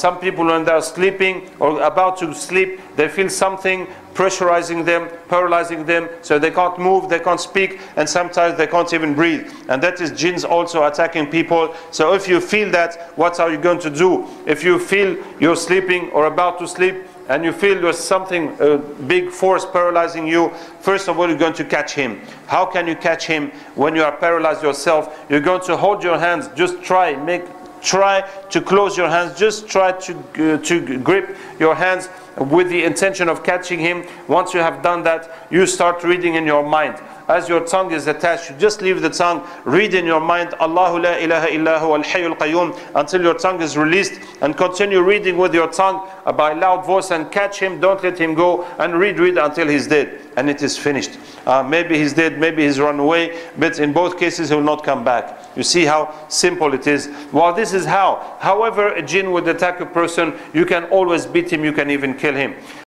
some people when they are sleeping or about to sleep, they feel something pressurizing them, paralyzing them, so they can't move, they can't speak, and sometimes they can't even breathe. And that is jinns also attacking people. So if you feel that, what are you going to do? If you feel you're sleeping or about to sleep, and you feel there's something, a big force paralyzing you, first of all, you're going to catch him. How can you catch him when you are paralyzed yourself? You're going to hold your hands, just try to close your hands, just try to grip your hands with the intention of catching him. Once you have done that, you start reading in your mind. As your tongue is attached, you just leave the tongue, read in your mind, Allahu la ilaha illa huwa al-hayyul qayyum, until your tongue is released, and continue reading with your tongue by loud voice and catch him, don't let him go, and read until he's dead, and it is finished. Maybe he's dead, maybe he's run away, but in both cases he will not come back. You see how simple it is. Well, this is how. However a jinn would attack a person, you can always beat him, you can even kill him.